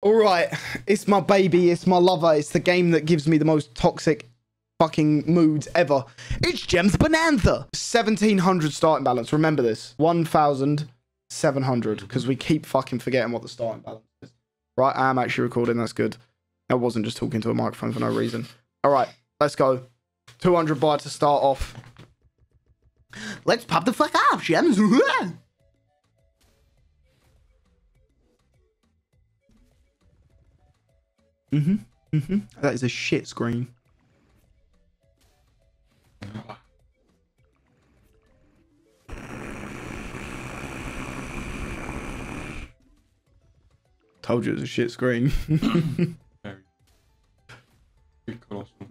All right, it's my baby, it's my lover, it's the game that gives me the most toxic fucking moods ever. It's Gems Bonanza. 1,700 starting balance. Remember this, 1,700, because we keep fucking forgetting what the starting balance is. Right, I am actually recording. That's good. I wasn't just talking to a microphone for no reason. All right, let's go. 200 bytes to start off. Let's pop the fuck off, Gems. That is a shit screen. Told you it was a shit screen.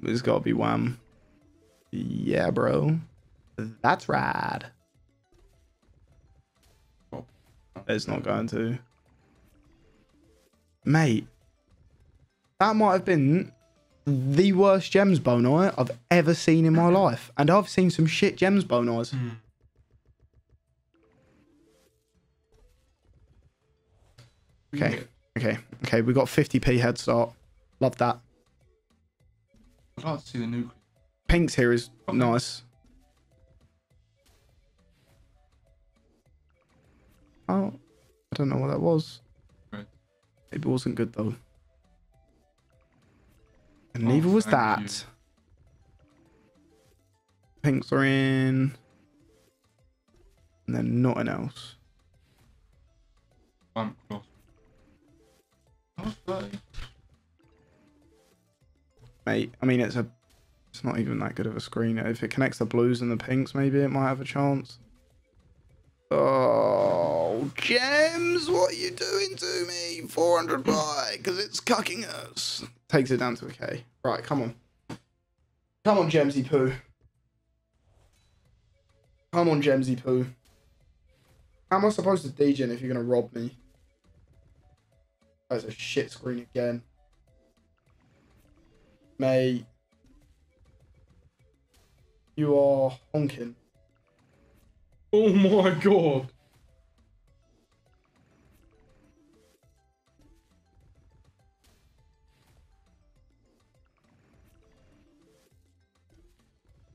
It's gotta be wham. Yeah, bro. That's rad. It's not going to. Mate. That might have been the worst Gems Bonanza I've ever seen in my life. And I've seen some shit Gems Bonanzas. Okay. We got 50p head start. Love that. I'd like to see the nuclear. Pink's here is nice. Oh, I don't know what that was. Right. It wasn't good though. And neither was that. Pinks are in. And then nothing else. I'm cross. Mate, I mean, it's not even that good of a screen. If it connects the blues and the pinks, maybe it might have a chance. Oh, Gems, what are you doing to me? 400 by, because it's cucking us. Takes it down to a K. Right, come on. Come on, Gemsy Poo. Come on, Gemsy Poo. How am I supposed to degen if you're going to rob me? That's a shit screen again. Mate. You are honking. Oh my god.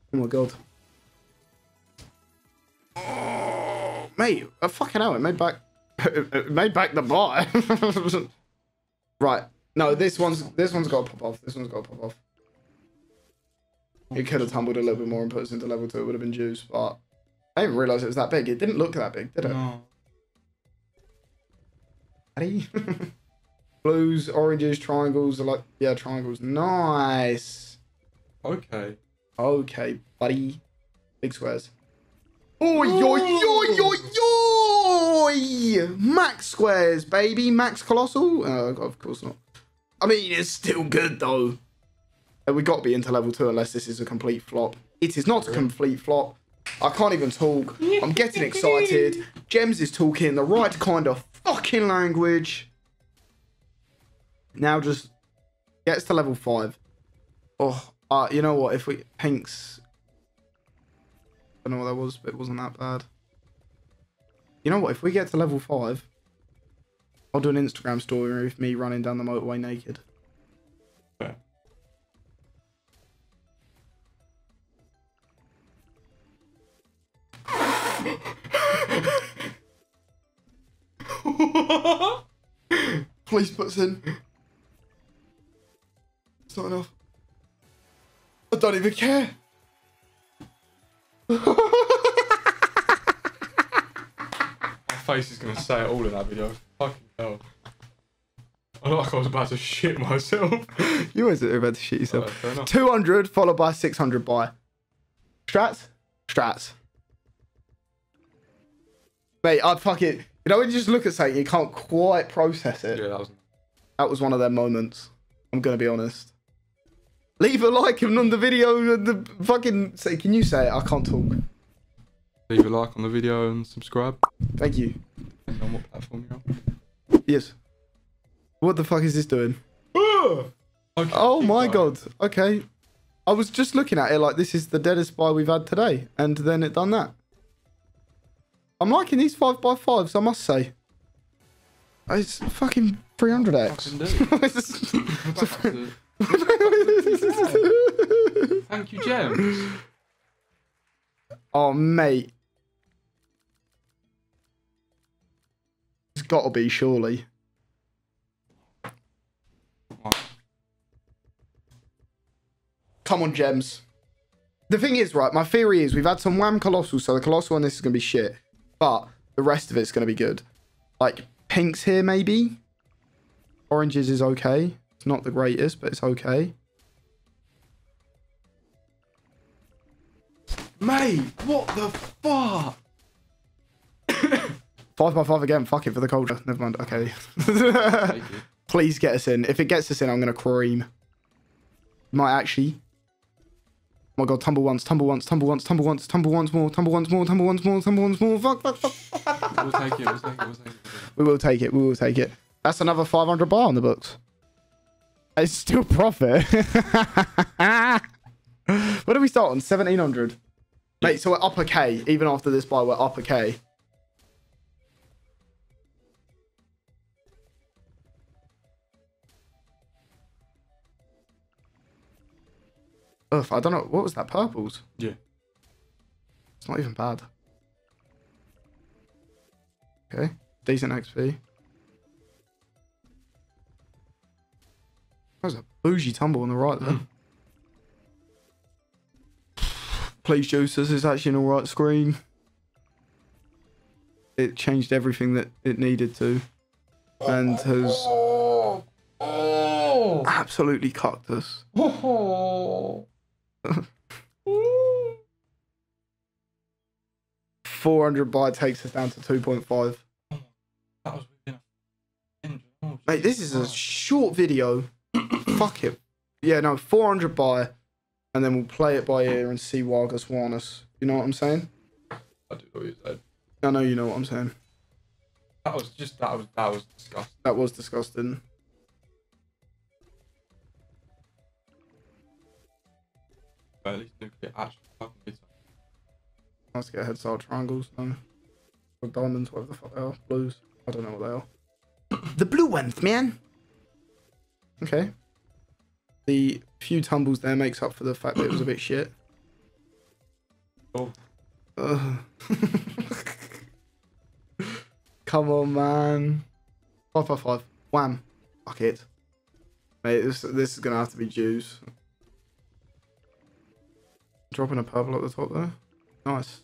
Oh my god. Oh, mate, I fucking hell, it made back the bar. Right. No, this one's gotta pop off. This one's gotta pop off. It could have tumbled a little bit more and put us into level 2, it would have been juice, but I didn't realise it was that big. It didn't look that big, did it? No. Blues, oranges, triangles are like... Yeah, triangles. Nice. Okay. Okay, buddy. Big squares. Oi, oi, oi, oi, oi! Max squares, baby. Max colossal? God, of course not. I mean, it's still good, though. We've got to be into level 2 unless this is a complete flop. It is not a complete flop. I can't even talk. I'm getting excited. Gems is talking the right kind of fucking language. Now just gets to level 5. Oh, you know what? If we... Pinks. I don't know what that was, but it wasn't that bad. You know what? If we get to level 5, I'll do an Instagram story with me running down the motorway naked. Yeah. Police puts in. It's not enough. I don't even care. My face is gonna say it all in that video. Fucking hell. I look like I was about to shit myself. You always are about to shit yourself. 200 followed by 600 by. Strats? Strats. Mate, I'd fucking... You know, when you just look at something, you can't quite process it. Yeah, that was one of their moments. I'm going to be honest. Leave a like on the video and the fucking... Say, can you say it? I can't talk. Leave a like on the video and subscribe. Thank you. Depending on what platform you're on. Yes. What the fuck is this doing? Okay, oh my god. Okay. I was just looking at it like this is the deadest buy we've had today. And then it done that. I'm liking these 5x5s, I must say. It's fucking 300x. Thank you, Gems. Oh, mate. It's gotta be, surely. Come on, Gems. The thing is, right, my theory is we've had some wham colossal, so the colossal on this is going to be shit. But the rest of it's going to be good. Like, pinks here, maybe. Oranges is okay. It's not the greatest, but it's okay. Mate, what the fuck? 5x5 again. Fuck it for the culture. Never mind. Okay. Please get us in. If it gets us in, I'm going to cream. Might actually... Oh my god, tumble once, tumble once, tumble once, tumble once, tumble once more, tumble once more, tumble once more, tumble once more, fuck. We'll take it, we'll take it, we'll take it. We will take it, we will take it. That's another 500 bar on the books. It's still profit. What do we start on? 1700. Mate, so we're up a K. Even after this buy, we're up a K. Ugh, I don't know. What was that? Purples? Yeah. It's not even bad. Okay. Decent XP. That was a bougie tumble on the right there. Please, juicers. It's actually an alright screen. It changed everything that it needed to. And has... absolutely cucked us. Oh. 400 buy takes us down to 2.5. That was within a... Mate, this is a short video. Fuck it. Yeah, no, 400 buy, and then we'll play it by ear and see Wagas warn us. You know what I'm saying? I do know what you're saying. I know you know what I'm saying. That was just that was disgusting. That was disgusting. At least nuclear actually fucking is. Let's get head start triangles, no. Or diamonds, whatever the fuck they are. Blues. I don't know what they are. The blue ones, man. Okay. The few tumbles there makes up for the fact that it was a bit shit. Oh. Come on, man. 5x5. Wham. Fuck it. Mate, this is gonna have to be juice. Dropping a purple at the top there. Nice.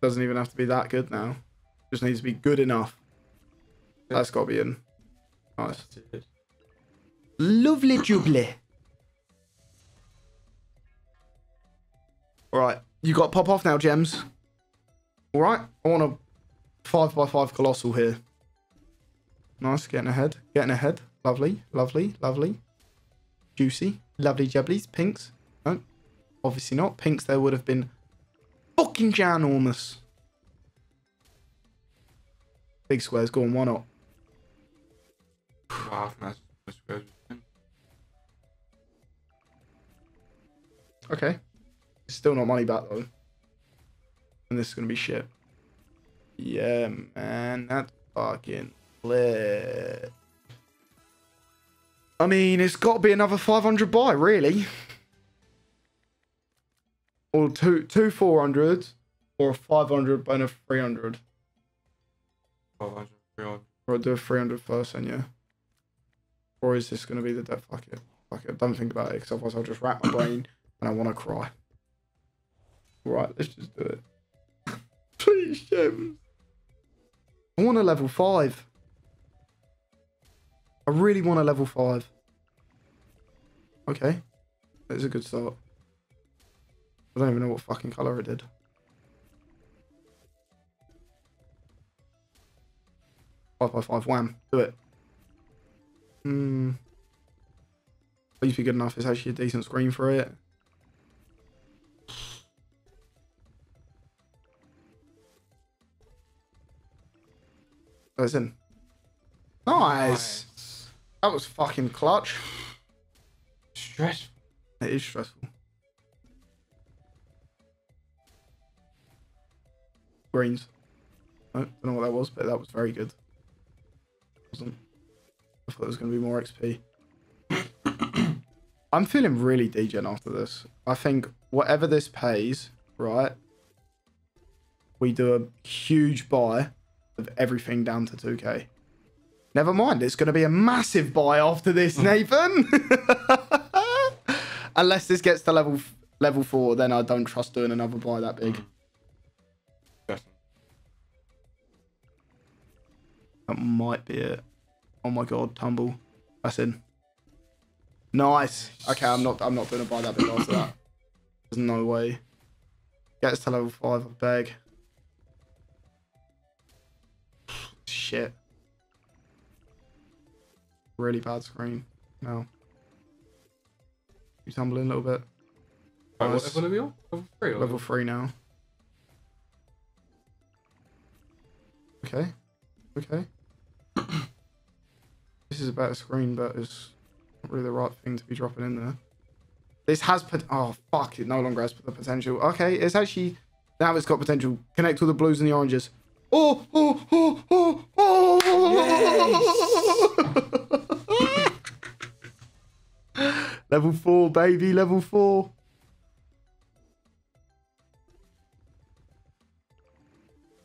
Doesn't even have to be that good now. Just needs to be good enough. Yeah. That's got to be in. Nice. Lovely jubbly. Alright. You got to pop off now, Gems. Alright. I want a 5x5 colossal here. Nice. Getting ahead. Getting ahead. Lovely. Lovely. Lovely. Juicy. Lovely jubblies. Pinks. No. Obviously not. Pinks there would have been fucking ginormous. Big squares gone, why not? Wow, that's good. Okay. Still not money back though. And this is gonna be shit. Yeah, man, that's fucking lit. I mean, it's gotta be another 500 buy, really. Or two 400s, or a 500 and a 300. 500, 300. Or I'll do a 300 first and yeah. Or is this going to be the death? Fuck it. Fuck it. Don't think about it, because otherwise I'll just rack my brain and I want to cry. Right, let's just do it. Please, Gems. I want a level 5. I really want a level 5. Okay. That's a good start. I don't even know what fucking colour it did. Five by five, wham. Do it. Hmm. At least be good enough. It's actually a decent screen for it. That's in. Nice. That was fucking clutch. Stressful. It is stressful. Greens. I don't know what that was, but that was very good. wasn't. I thought it was going to be more XP. I'm feeling really degen after this. I think whatever this pays, right? We do a huge buy of everything down to 2k. Never mind, it's going to be a massive buy after this, Nathan. Unless this gets to level 4, then I don't trust doing another buy that big. That might be it. Oh my god, tumble. That's in. Nice. Okay, I'm not gonna buy that bit after that. There's no way. Gets to level 5, I beg. Shit. Really bad screen. No. You tumbling a little bit. Nice. What level are we on? Level 3. Or level 3 now. Okay. Okay. This is a better screen, but it's not really the right thing to be dropping in there. This has put. Oh fuck! It no longer has the potential. Okay, it's actually now it's got potential. Connect all the blues and the oranges. Oh oh oh oh oh! Yes. Level 4, baby. Level 4.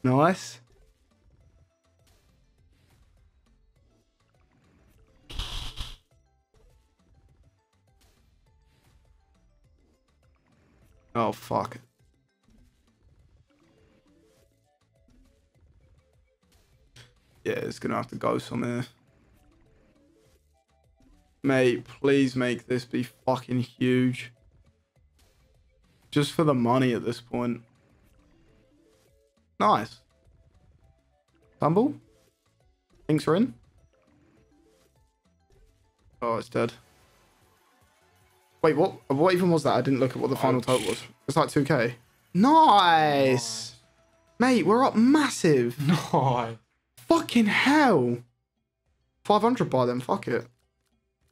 Nice. Oh, fuck. Yeah, it's going to have to go somewhere. Mate, please make this be fucking huge. Just for the money at this point. Nice. Tumble? Inks are in. Oh, it's dead. Wait, what even was that? I didn't look at what the final total was. It's like 2k. Nice! Mate, we're up massive. Nice. Fucking hell. 500 by them, fuck it.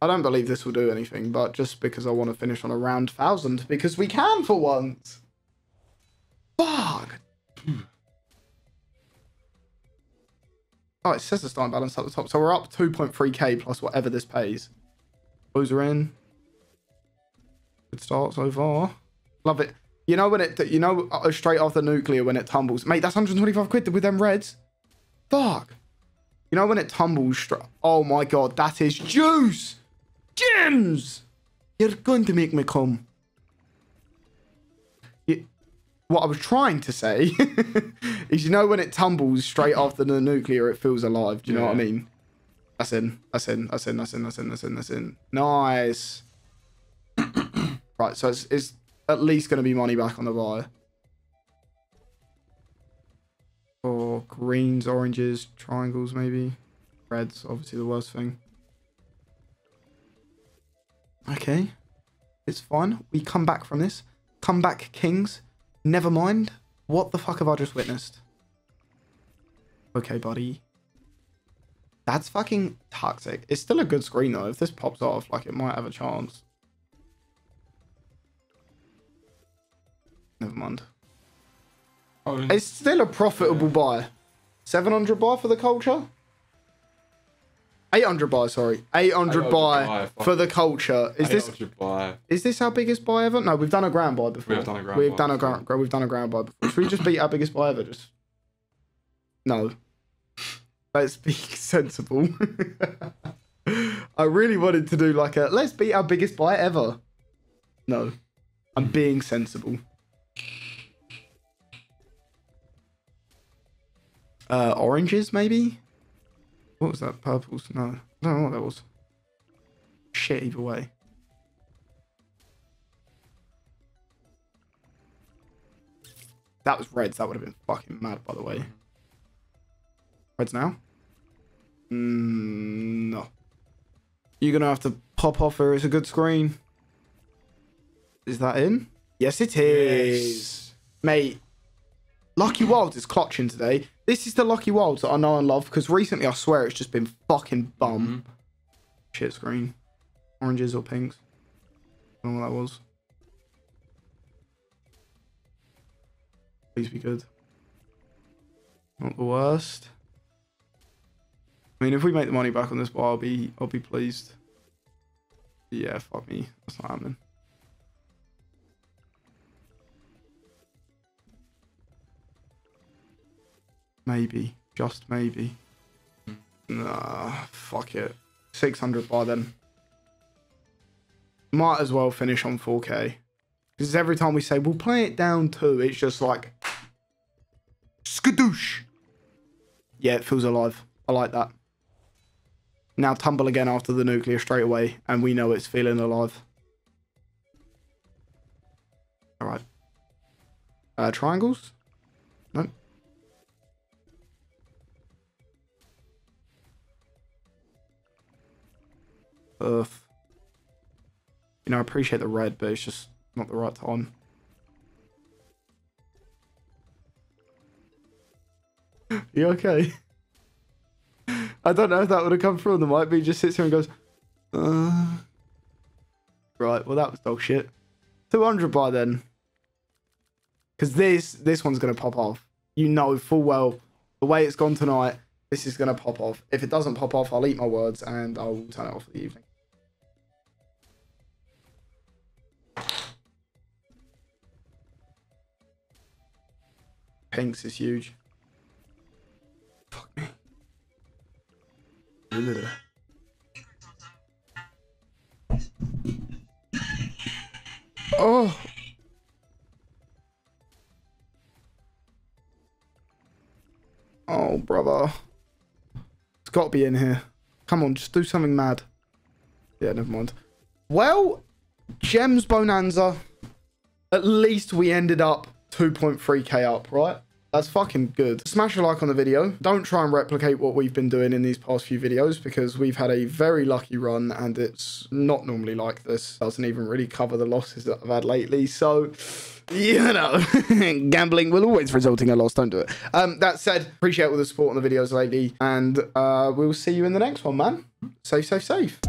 I don't believe this will do anything, but just because I want to finish on around 1,000, because we can for once. Fuck. Oh, it says the starting balance at the top. So we're up 2.3k plus whatever this pays. Blues are in. Good start so far. Love it. You know when it, you know, straight off the nuclear when it tumbles, mate. That's 125 quid with them reds. Fuck. You know when it tumbles. Oh my god, that is juice. Gems. You're going to make me come. What I was trying to say is, you know when it tumbles straight after the nuclear, it feels alive. Do you know what I mean? That's in. That's in. That's in. That's in. That's in. That's in. That's in. Nice. Right, so it's at least going to be money back on the buy. Or greens, oranges, triangles maybe. Reds, obviously the worst thing. Okay. It's fine. We come back from this. Come back, kings. Never mind. What the fuck have I just witnessed? Okay, buddy. That's fucking toxic. It's still a good screen, though. If this pops off, like, it might have a chance. Never mind. Oh, it's still a profitable buy. 700 buy for the culture. 800 buy, sorry. 800 buy for the culture. Is this? Buy. Is this our biggest buy ever? No, we've done a grand buy before. We've done a grand buy before. Should we just beat our biggest buy ever? Just no. Let's be sensible. I really wanted to do like a let's beat our biggest buy ever. No, I'm being sensible. Oranges, maybe? What was that? Purples? No. I don't know what that was. Shit, either way. That was reds. That would have been fucking mad, by the way. Reds now? No. You're going to have to pop off here. It's a good screen. Is that in? Yes, it is. Yes. Mate. Lucky Wilds is clutching today. This is the Lucky Wilds that I know and love because recently I swear it's just been fucking bum. Shit screen. Oranges or pinks. I don't know what that was. Please be good. Not the worst. I mean, if we make the money back on this buy, I'll be pleased. But yeah, fuck me, that's not happening. Maybe, just maybe. Nah, fuck it. 600 bar then. Might as well finish on 4K. Because every time we say, we'll play it down too, it's just like... skadoosh! Yeah, it feels alive. I like that. Now tumble again after the nuclear straight away, and we know it's feeling alive. Alright. Triangles? Nope. Earth. You know, I appreciate the red, but it's just not the right time. You okay? I don't know if that would have come through on the mic, but he just sits here and goes, Right, well that was dog shit. 200 by then. Because this one's going to pop off. You know full well, the way it's gone tonight, this is going to pop off. If it doesn't pop off, I'll eat my words and I'll turn it off for the evening. Pinks is huge. Fuck me. Oh. Oh, brother. It's got to be in here. Come on, just do something mad. Yeah, never mind. Well, Gems Bonanza. At least we ended up 2.3k up, right? That's fucking good. Smash a like on the video. Don't try and replicate what we've been doing in these past few videos because we've had a very lucky run and it's not normally like this. Doesn't even really cover the losses that I've had lately. So, you know, gambling will always result in a loss. Don't do it. That said, appreciate all the support on the videos lately and we'll see you in the next one, man. Safe, safe, safe.